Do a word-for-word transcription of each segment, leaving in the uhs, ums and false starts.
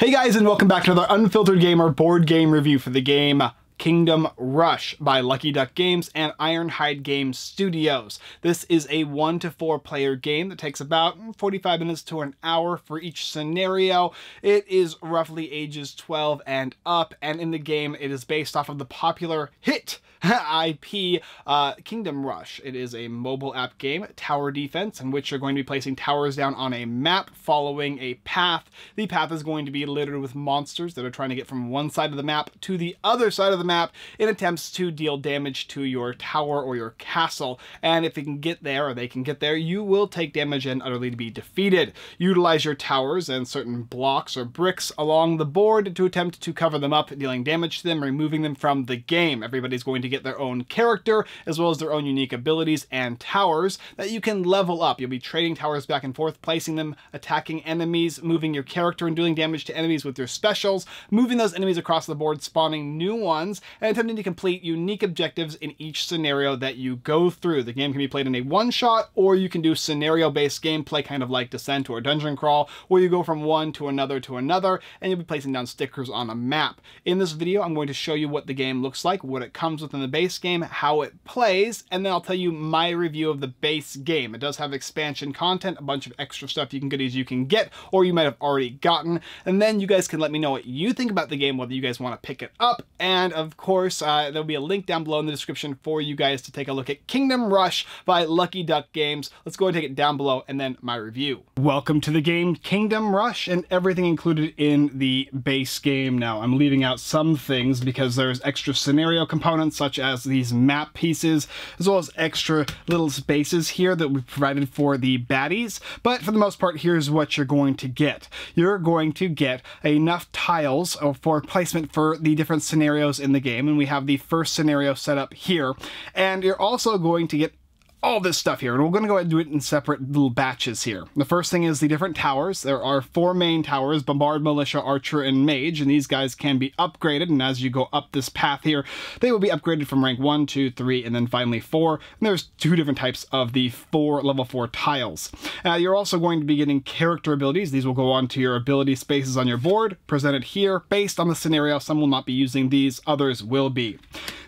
Hey guys, and welcome back to another Unfiltered Gamer board game review for the game Kingdom Rush by Lucky Duck Games and Ironhide Game Studios. This is a one to four player game that takes about forty-five minutes to an hour for each scenario. It is roughly ages twelve and up, and in the game it is based off of the popular hit I P uh, Kingdom Rush. It is a mobile app game, tower defense, in which you're going to be placing towers down on a map following a path. The path is going to be littered with monsters that are trying to get from one side of the map to the other side of the map in attempts to deal damage to your tower or your castle. And if you can get there, or they can get there, you will take damage and utterly be defeated. Utilize your towers and certain blocks or bricks along the board to attempt to cover them up, dealing damage to them, removing them from the game. Everybody's going to get their own character as well as their own unique abilities and towers that you can level up. You'll be trading towers back and forth, placing them, attacking enemies, moving your character and doing damage to enemies with your specials, moving those enemies across the board, spawning new ones, and attempting to complete unique objectives in each scenario that you go through. The game can be played in a one-shot, or you can do scenario-based gameplay, kind of like Descent or Dungeon Crawl, where you go from one to another to another, and you'll be placing down stickers on a map. In this video, I'm going to show you what the game looks like, what it comes with in the base game, how it plays, and then I'll tell you my review of the base game. It does have expansion content, a bunch of extra stuff you can goodies you can get, or you might have already gotten, and then you guys can let me know what you think about the game, whether you guys want to pick it up, and of course, uh, there'll be a link down below in the description for you guys to take a look at Kingdom Rush by Lucky Duck Games. Let's go and take it down below, and then my review. Welcome to the game Kingdom Rush and everything included in the base game. Now, I'm leaving out some things because there's extra scenario components, such as these map pieces, as well as extra little spaces here that we've provided for the baddies. But for the most part, here's what you're going to get. You're going to get enough tiles for placement for the different scenarios in the game, and we have the first scenario set up here. And you're also going to get all this stuff here, and we're going to go ahead and do it in separate little batches here. The first thing is the different towers. There are four main towers: Bombard, Militia, Archer, and Mage, and these guys can be upgraded, and as you go up this path here, they will be upgraded from rank one, two, three, and then finally four, and there's two different types of the four level four tiles. Uh, you're also going to be getting character abilities. These will go on to your ability spaces on your board, presented here, based on the scenario. Some will not be using these, others will be.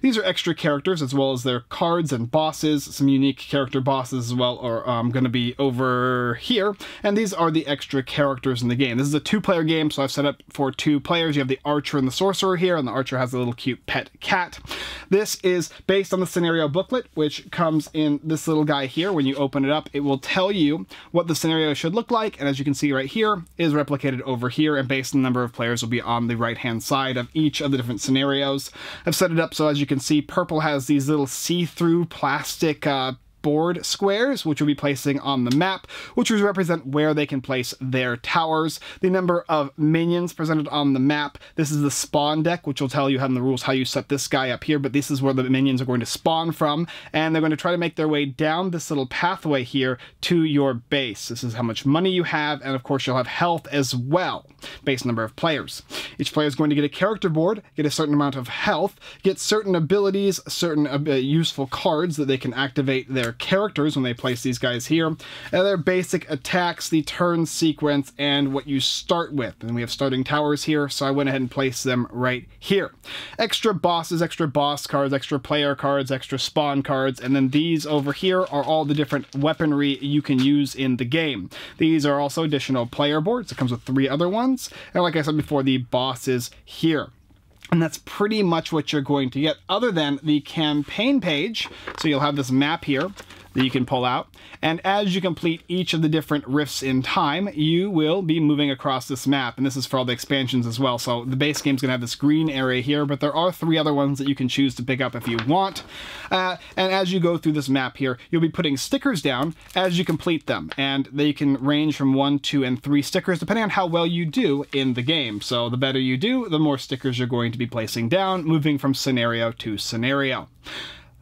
These are extra characters, as well as their cards and bosses. Some unique character bosses as well are um, going to be over here, and these are the extra characters in the game. This is a two-player game, so I've set up for two players. You have the Archer and the Sorcerer here, and the Archer has a little cute pet cat. This is based on the scenario booklet, which comes in this little guy here. When you open it up, it will tell you what the scenario should look like, and as you can see right here, it is replicated over here, and based on the number of players will be on the right-hand side of each of the different scenarios. I've set it up so, as you can see, purple has these little see-through plastic uh, board squares, which we'll be placing on the map, which will represent where they can place their towers. The number of minions presented on the map. This is the spawn deck, which will tell you how in the rules how you set this guy up here, but this is where the minions are going to spawn from, and they're going to try to make their way down this little pathway here to your base. This is how much money you have, and of course you'll have health as well, based on the number of players. Each player is going to get a character board, get a certain amount of health, get certain abilities, certain uh, useful cards that they can activate their characters when they place these guys here, and their basic attacks, the turn sequence, and what you start with. And we have starting towers here, so I went ahead and placed them right here. Extra bosses, extra boss cards, extra player cards, extra spawn cards, and then these over here are all the different weaponry you can use in the game. These are also additional player boards. It comes with three other ones, and like I said before, the bosses here. And that's pretty much what you're going to get, other than the campaign page. So you'll have this map here that you can pull out, and as you complete each of the different rifts in time, you will be moving across this map, and this is for all the expansions as well. So the base game's gonna have this green area here, but there are three other ones that you can choose to pick up if you want, uh, and as you go through this map here, you'll be putting stickers down as you complete them, and they can range from one, two, and three stickers depending on how well you do in the game. So the better you do, the more stickers you're going to be placing down, moving from scenario to scenario.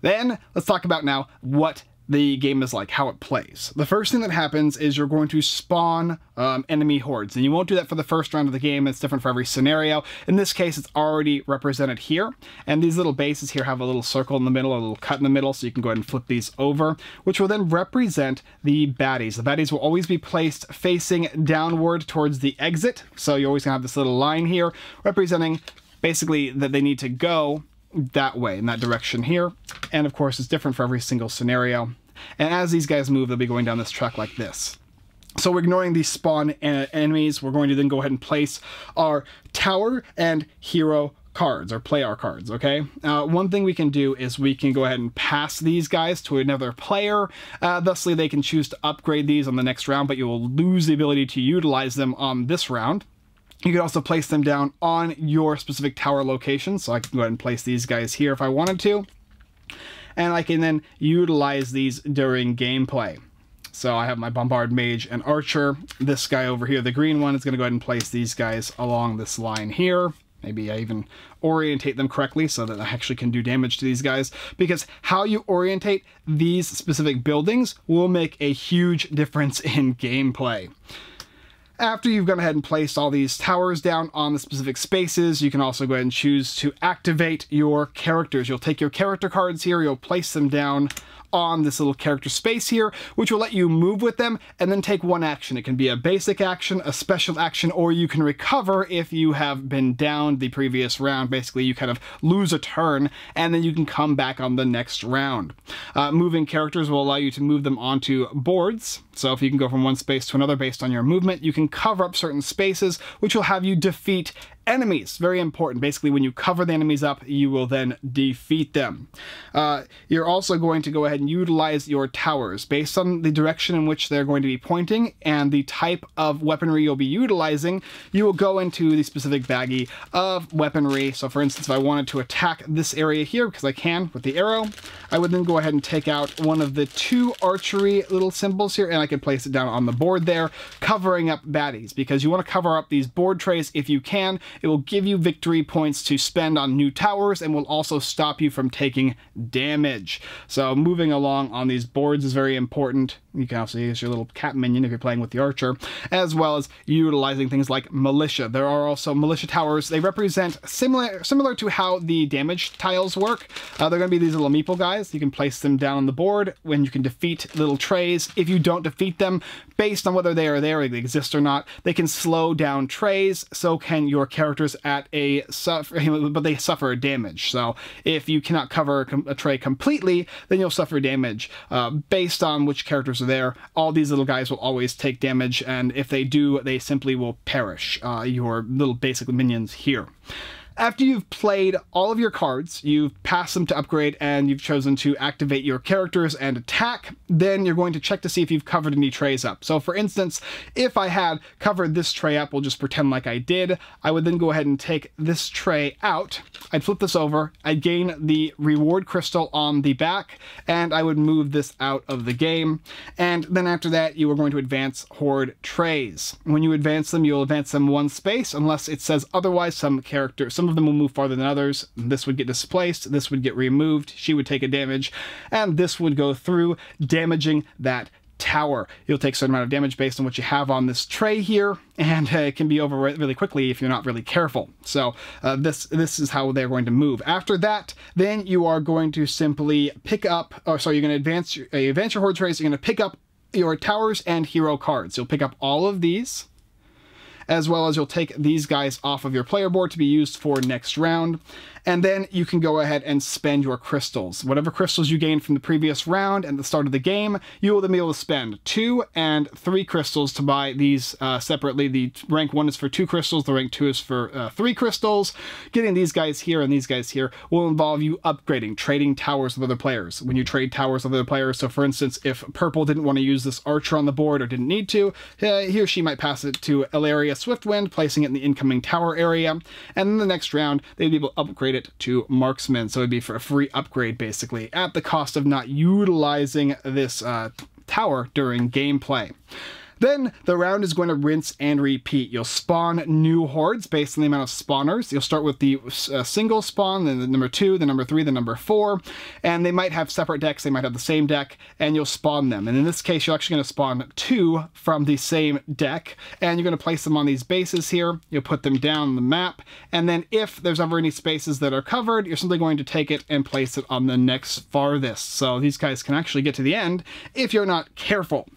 Then let's talk about now what the game is like, how it plays. The first thing that happens is you're going to spawn um, enemy hordes, and you won't do that for the first round of the game. It's different for every scenario. In this case, it's already represented here, and these little bases here have a little circle in the middle, a little cut in the middle, so you can go ahead and flip these over, which will then represent the baddies. The baddies will always be placed facing downward towards the exit, so you're always going to have this little line here representing basically that they need to go that way, in that direction here. And of course, it's different for every single scenario. And as these guys move, they'll be going down this track like this. So we're ignoring these spawn en enemies. We're going to then go ahead and place our tower and hero cards, or play our cards, okay? Uh, one thing we can do is we can go ahead and pass these guys to another player. Uh, thusly, they can choose to upgrade these on the next round, but you will lose the ability to utilize them on this round. You can also place them down on your specific tower location. So I can go ahead and place these guys here if I wanted to. And I can then utilize these during gameplay. So I have my Bombard Mage and Archer. This guy over here, the green one, is going to go ahead and place these guys along this line here. Maybe I even orientate them correctly so that I actually can do damage to these guys, because how you orientate these specific buildings will make a huge difference in gameplay. After you've gone ahead and placed all these towers down on the specific spaces, you can also go ahead and choose to activate your characters. You'll take your character cards here, you'll place them down on this little character space here, which will let you move with them and then take one action. It can be a basic action, a special action, or you can recover if you have been downed the previous round. Basically, you kind of lose a turn and then you can come back on the next round. Uh, moving characters will allow you to move them onto boards. So if you can go from one space to another based on your movement, you can cover up certain spaces, which will have you defeat enemies. Very important. Basically, when you cover the enemies up, you will then defeat them. Uh, you're also going to go ahead and utilize your towers based on the direction in which they're going to be pointing and the type of weaponry you'll be utilizing. You will go into the specific baggie of weaponry. So for instance, if I wanted to attack this area here, because I can with the arrow, I would then go ahead and take out one of the two archery little symbols here, and I could place it down on the board there, covering up baddies, because you want to cover up these board trays if you can. It will give you victory points to spend on new towers and will also stop you from taking damage. So moving along on these boards is very important. You can also use your little cat minion if you're playing with the archer, as well as utilizing things like militia. There are also militia towers. They represent similar similar to how the damage tiles work. Uh, they're going to be these little meeple guys. You can place them down on the board when you can defeat little trays. If you don't defeat them, based on whether they are there or they exist or not, they can slow down trays. So can your characters at a suffer, but they suffer damage. So if you cannot cover a tray completely, then you'll suffer damage uh, based on which characters are there. All these little guys will always take damage, and if they do, they simply will perish, uh, your little basic minions here. After you've played all of your cards, you've passed them to upgrade, and you've chosen to activate your characters and attack, then you're going to check to see if you've covered any trays up. So for instance, if I had covered this tray up, we'll just pretend like I did, I would then go ahead and take this tray out, I'd flip this over, I'd gain the reward crystal on the back, and I would move this out of the game. And then after that, you are going to advance horde trays. When you advance them, you'll advance them one space, unless it says otherwise. Some character, some of them will move farther than others. This would get displaced, this would get removed, she would take a damage, and this would go through, damaging that tower. You'll take a certain amount of damage based on what you have on this tray here, and uh, it can be over really quickly if you're not really careful. So uh, this this is how they're going to move. After that, then you are going to simply pick up, or sorry, you're going to advance your, uh, advance your horde trays, you're going to pick up your towers and hero cards. You'll pick up all of these, as well as you'll take these guys off of your player board to be used for next round. And then you can go ahead and spend your crystals. Whatever crystals you gained from the previous round and the start of the game, you will then be able to spend two and three crystals to buy these uh, separately. The rank one is for two crystals, the rank two is for uh, three crystals. Getting these guys here and these guys here will involve you upgrading, trading towers with other players. When you trade towers with other players, so for instance, if purple didn't want to use this archer on the board or didn't need to, uh, he or she might pass it to Elaria Swiftwind, placing it in the incoming tower area, and then the next round they'd be able to upgrade it to marksman. So it'd be for a free upgrade, basically, at the cost of not utilizing this uh, tower during gameplay. Then the round is going to rinse and repeat. You'll spawn new hordes based on the amount of spawners. You'll start with the uh, single spawn, then the number two, the number three, the number four, and they might have separate decks, they might have the same deck, and you'll spawn them. And in this case, you're actually going to spawn two from the same deck, and you're going to place them on these bases here. You'll put them down the map, and then if there's ever any spaces that are covered, you're simply going to take it and place it on the next farthest. So these guys can actually get to the end if you're not careful.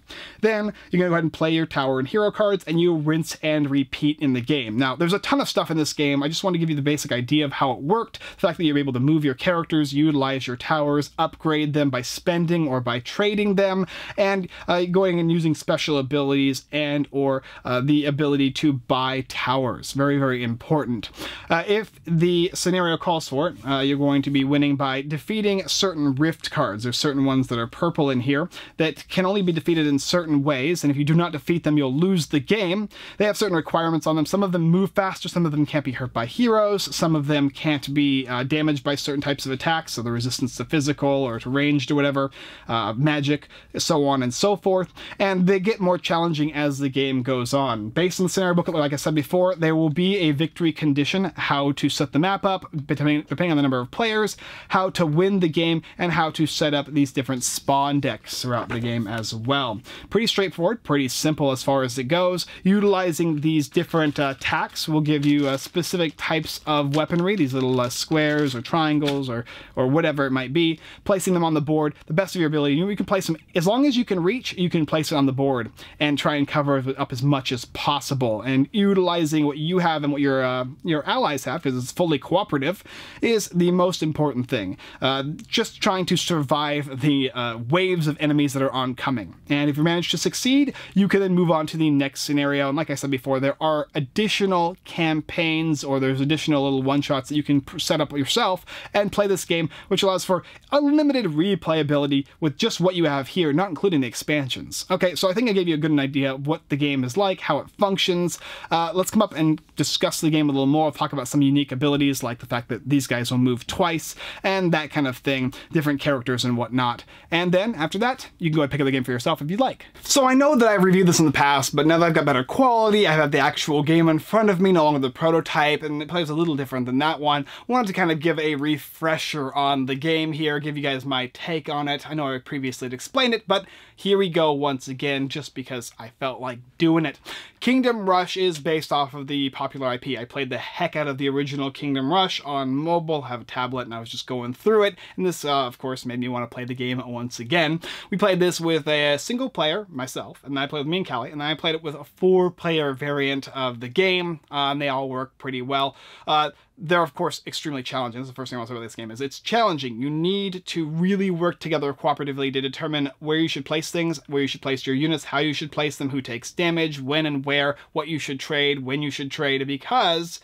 Then you're going to go ahead and play your tower and hero cards, and you rinse and repeat in the game. Now, there's a ton of stuff in this game. I just want to give you the basic idea of how it worked. The fact that you're able to move your characters, utilize your towers, upgrade them by spending or by trading them, and uh, going and using special abilities and or uh, the ability to buy towers. Very, very important. Uh, if the scenario calls for it, uh, you're going to be winning by defeating certain rift cards. There's certain ones that are purple in here that can only be defeated in certain ways, and if you do not defeat them, you'll lose the game. They have certain requirements on them. Some of them move faster, some of them can't be hurt by heroes, some of them can't be uh, damaged by certain types of attacks, so the resistance to physical or to ranged or whatever, uh, magic, so on and so forth, and they get more challenging as the game goes on. Based on the scenario booklet, like I said before, there will be a victory condition, how to set the map up, depending, depending on the number of players, how to win the game, and how to set up these different spawn decks throughout the game as well. Pretty straightforward, pretty simple as far as it goes. Utilizing these different uh, tacks will give you uh, specific types of weaponry, these little uh, squares or triangles or, or whatever it might be, placing them on the board the best of your ability. You can place them, as long as you can reach, you can place it on the board and try and cover it up as much as possible. And utilizing what you have and what your, uh, your allies have, because it's fully cooperative, is the most important thing. Uh, just trying to survive the uh, waves of enemies that are oncoming. And if you manage to succeed, you can then move on to the next scenario. And like I said before, there are additional campaigns, or there's additional little one-shots that you can set up yourself and play this game, which allows for unlimited replayability with just what you have here, not including the expansions. Okay, so I think I gave you a good idea of what the game is like, how it functions. Uh, let's come up and discuss the game a little more. I'll talk about some unique abilities, like the fact that these guys will move twice, and that kind of thing, different characters and whatnot. And then, after that, you can go ahead and pick up the game for yourself if you'd like. So I know that I've reviewed this in the past, but now that I've got better quality, I've got the actual game in front of me, no longer the prototype, and it plays a little different than that one. I wanted to kind of give a refresher on the game here, give you guys my take on it. I know I previously explained it, but here we go once again, just because I felt like doing it. Kingdom Rush is based off of the popular I P. I played the heck out of the original Kingdom Rush on mobile, have a tablet, and I was just going through it, and this, uh, of course, made me want to play the game once again. We played this with a single player, myself, and I played with me and Callie, and I played it with a four-player variant of the game, uh, and they all work pretty well. Uh, They're, of course, extremely challenging. That's the first thing I want to say about this game, is it's challenging. You need to really work together cooperatively to determine where you should place things, where you should place your units, how you should place them, who takes damage, when and where, what you should trade, when you should trade, because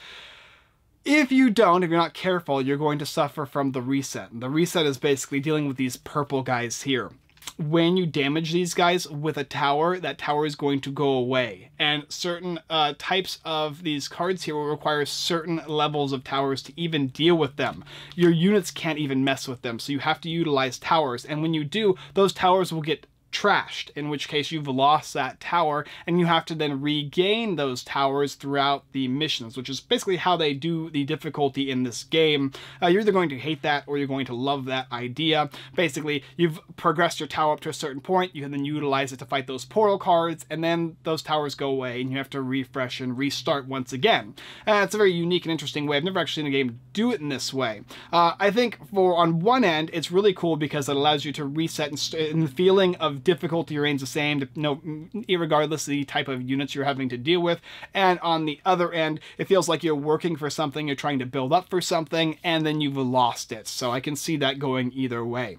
if you don't, if you're not careful, you're going to suffer from the reset. And the reset is basically dealing with these purple guys here. When you damage these guys with a tower, that tower is going to go away. And certain uh, types of these cards here will require certain levels of towers to even deal with them. Your units can't even mess with them, so you have to utilize towers. And when you do, those towers will get trashed, in which case you've lost that tower, and you have to then regain those towers throughout the missions, which is basically how they do the difficulty in this game. Uh, you're either going to hate that or you're going to love that idea. Basically, you've progressed your tower up to a certain point, you can then utilize it to fight those portal cards, and then those towers go away, and you have to refresh and restart once again. Uh, it's a very unique and interesting way. I've never actually seen a game do it in this way. Uh, I think for on one end, it's really cool because it allows you to reset, and, st and the feeling of difficulty remains the same, no, regardless of the type of units you're having to deal with. And on the other end, it feels like you're working for something, you're trying to build up for something, and then you've lost it. So I can see that going either way.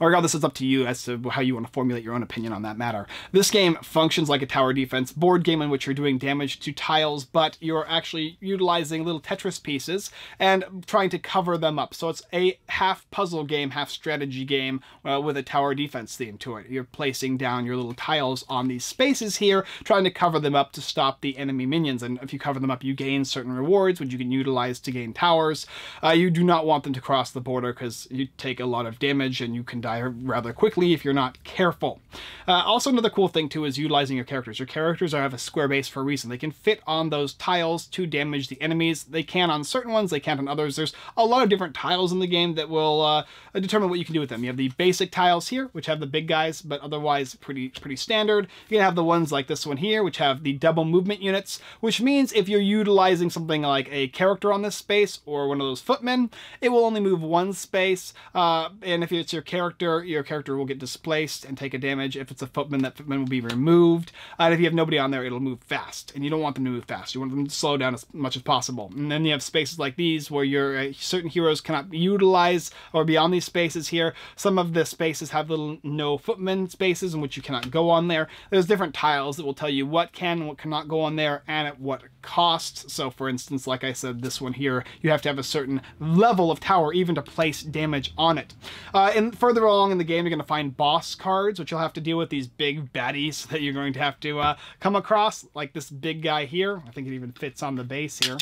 Regardless, it's up to you as to how you want to formulate your own opinion on that matter. This game functions like a tower defense board game in which you're doing damage to tiles, but you're actually utilizing little Tetris pieces and trying to cover them up. So it's a half puzzle game, half strategy game uh, with a tower defense theme to it. You're placing down your little tiles on these spaces here, trying to cover them up to stop the enemy minions. And if you cover them up, you gain certain rewards, which you can utilize to gain towers. Uh, you do not want them to cross the border because you take a lot of damage and you can die rather quickly if you're not careful. Uh, also, another cool thing too is utilizing your characters. Your characters have a square base for a reason. They can fit on those tiles to damage the enemies. They can on certain ones, they can't on others. There's a lot of different tiles in the game that will uh, determine what you can do with them. You have the basic tiles here, which have the big guys, but otherwise pretty pretty standard. You can have the ones like this one here, which have the double movement units, which means if you're utilizing something like a character on this space or one of those footmen, it will only move one space. Uh, and if it's your character, your character will get displaced and take a damage. If it's a footman, that footman will be removed. Uh, and if you have nobody on there, it'll move fast. And you don't want them to move fast. You want them to slow down as much as possible. And then you have spaces like these where your uh, certain heroes cannot utilize or be on these spaces here. Some of the spaces have little no footman spaces in which you cannot go on there. There's different tiles that will tell you what can and what cannot go on there and at what cost. So for instance, like I said, this one here, you have to have a certain level of tower even to place damage on it. Uh, and further along in the game, you're going to find boss cards, which you'll have to deal with these big baddies that you're going to have to uh, come across, like this big guy here. I think it even fits on the base here.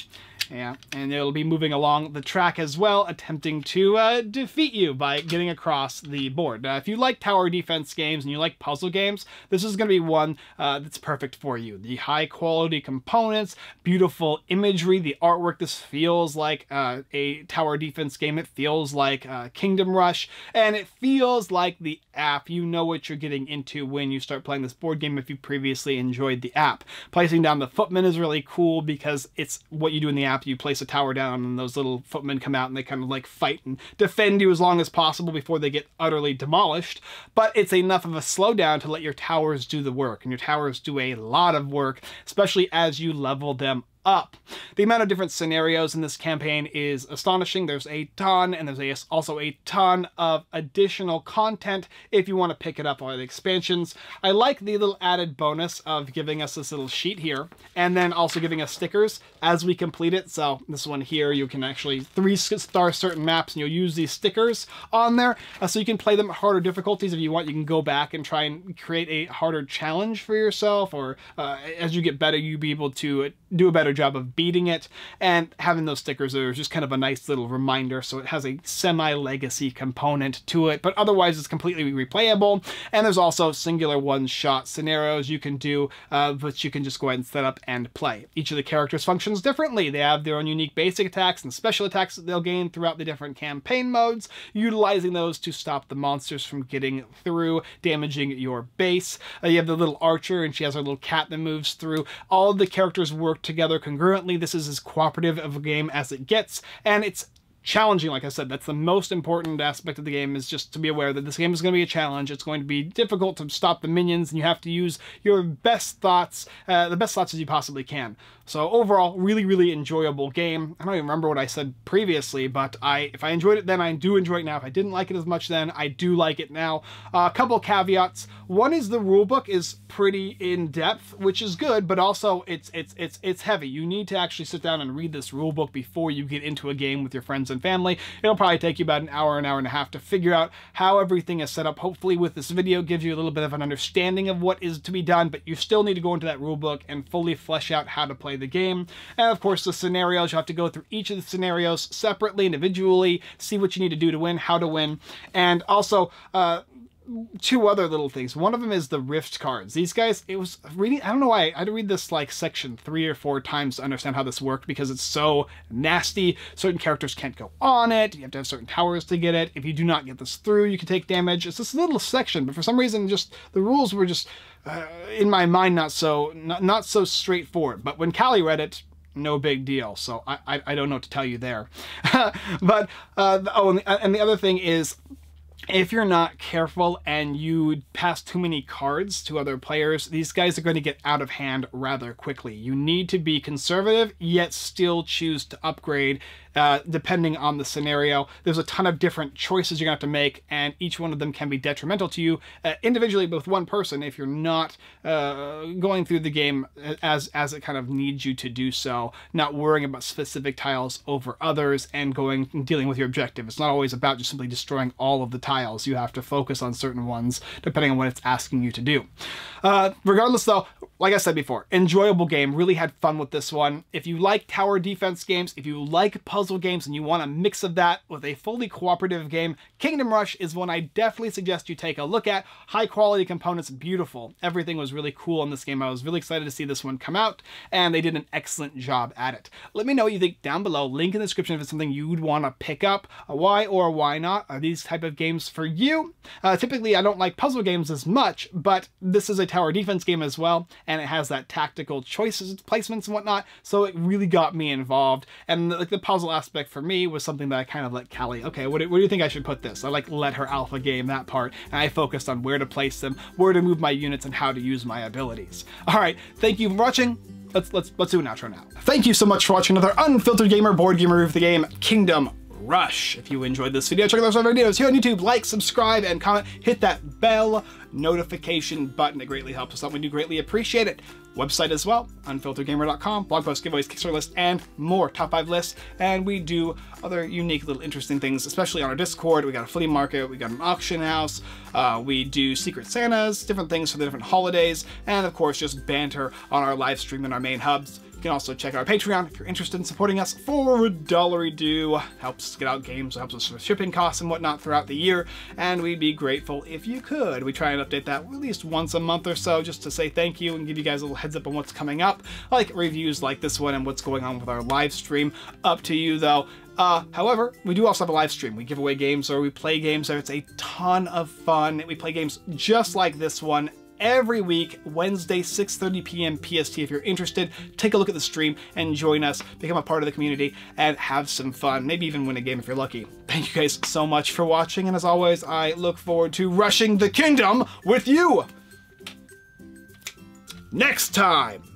Yeah, and it'll be moving along the track as well, attempting to uh, defeat you by getting across the board. Now, if you like tower defense games and you like puzzle games, this is going to be one uh, that's perfect for you. The high quality components, beautiful imagery, the artwork. This feels like uh, a tower defense game. It feels like uh, Kingdom Rush, and it feels like the app. You know what you're getting into when you start playing this board game if you previously enjoyed the app. Placing down the footman is really cool because it's what you do in the app. You place a tower down and those little footmen come out and they kind of like fight and defend you as long as possible before they get utterly demolished. But it's enough of a slowdown to let your towers do the work, and your towers do a lot of work, especially as you level them up. The amount of different scenarios in this campaign is astonishing. There's a ton, and there's a, also a ton of additional content if you want to pick it up on the expansions. I like the little added bonus of giving us this little sheet here, and then also giving us stickers as we complete it. So this one here, you can actually three star certain maps, and you'll use these stickers on there. Uh, so you can play them at harder difficulties if you want. You can go back and try and create a harder challenge for yourself, or uh, as you get better, you'll be able to do a better job of beating it, and having those stickers are just kind of a nice little reminder. So it has a semi-legacy component to it, but otherwise it's completely replayable. And there's also singular one-shot scenarios you can do, uh, which you can just go ahead and set up and play. Each of the characters functions differently. They have their own unique basic attacks and special attacks that they'll gain throughout the different campaign modes, utilizing those to stop the monsters from getting through, damaging your base. Uh, you have the little archer, and she has her little cat that moves through. All of the characters work together congruently. This is as cooperative of a game as it gets, and it's challenging. Like I said, that's the most important aspect of the game, is just to be aware that this game is going to be a challenge. It's going to be difficult to stop the minions, and you have to use your best thoughts, uh, the best thoughts as you possibly can. So overall, really, really enjoyable game. I don't even remember what I said previously, but I, if I enjoyed it then, I do enjoy it now. If I didn't like it as much then, I do like it now. Uh, a couple caveats. One is the rulebook is pretty in depth, which is good, but also it's it's it's it's heavy. You need to actually sit down and read this rulebook before you get into a game with your friends and family. It'll probably take you about an hour, an hour and a half to figure out how everything is set up. Hopefully with this video gives you a little bit of an understanding of what is to be done, but you still need to go into that rulebook and fully flesh out how to play the game. And of course the scenarios, you have to go through each of the scenarios separately, individually, see what you need to do to win, how to win, and also, uh, two other little things. One of them is the rift cards. These guys, it was reading, I don't know why I had to read this like section three or four times to understand how this worked, because it's so nasty. Certain characters can't go on it. You have to have certain towers to get it. If you do not get this through, you can take damage. It's this little section, but for some reason, just the rules were just uh, in my mind, not so, not, not so straightforward. But when Callie read it, no big deal. So I, I, I don't know what to tell you there. But, uh, oh, and the, and the other thing is, if you're not careful and you pass too many cards to other players, these guys are going to get out of hand rather quickly. You need to be conservative, yet still choose to upgrade uh, depending on the scenario. There's a ton of different choices you're going to have to make, and each one of them can be detrimental to you uh, individually with one person if you're not uh, going through the game as, as it kind of needs you to do so, not worrying about specific tiles over others and going and dealing with your objective. It's not always about just simply destroying all of the tiles tiles. You have to focus on certain ones depending on what it's asking you to do. Uh, regardless though, like I said before, enjoyable game. Really had fun with this one. If you like tower defense games, if you like puzzle games and you want a mix of that with a fully cooperative game, Kingdom Rush is one I definitely suggest you take a look at. High quality components, beautiful. Everything was really cool in this game. I was really excited to see this one come out and they did an excellent job at it. Let me know what you think down below. Link in the description if it's something you'd want to pick up. Why or why not? Are these type of games for you? Uh, typically I don't like puzzle games as much, but this is a tower defense game as well, and it has that tactical choices, placements and whatnot, so it really got me involved. And the, like the puzzle aspect for me was something that I kind of let Callie, okay, what do, what do you think I should put this? I like let her alpha game that part, and I focused on where to place them, where to move my units, and how to use my abilities. All right, thank you for watching. Let's let's let's do an outro now. Thank you so much for watching another Unfiltered Gamer board game review of the game Kingdom Rush. If you enjoyed this video, check out those other videos here on YouTube. Like, subscribe, and comment. Hit that bell notification button. It greatly helps us out. We do greatly appreciate it. Website as well, unfiltered gamer dot com. Blog posts, giveaways, Kickstarter list, and more. Top five lists. And we do other unique little interesting things, especially on our Discord. We got a flea market. We got an auction house. Uh, we do Secret Santas, different things for the different holidays. And of course, just banter on our live stream and our main hubs. You can also check out our Patreon if you're interested in supporting us for a dollar. Do helps get out games, helps us with shipping costs and whatnot throughout the year, and we'd be grateful if you could. We try and update that at least once a month or so, just to say thank you and give you guys a little heads up on what's coming up, like reviews like this one and what's going on with our live stream. Up to you though. Uh, however, we do also have a live stream. We give away games or we play games, so it's a ton of fun. We play games just like this one every week, Wednesday, six thirty p m P S T. If you're interested, take a look at the stream and join us, become a part of the community, and have some fun. Maybe even win a game if you're lucky. Thank you guys so much for watching, and as always, I look forward to rushing the kingdom with you next time.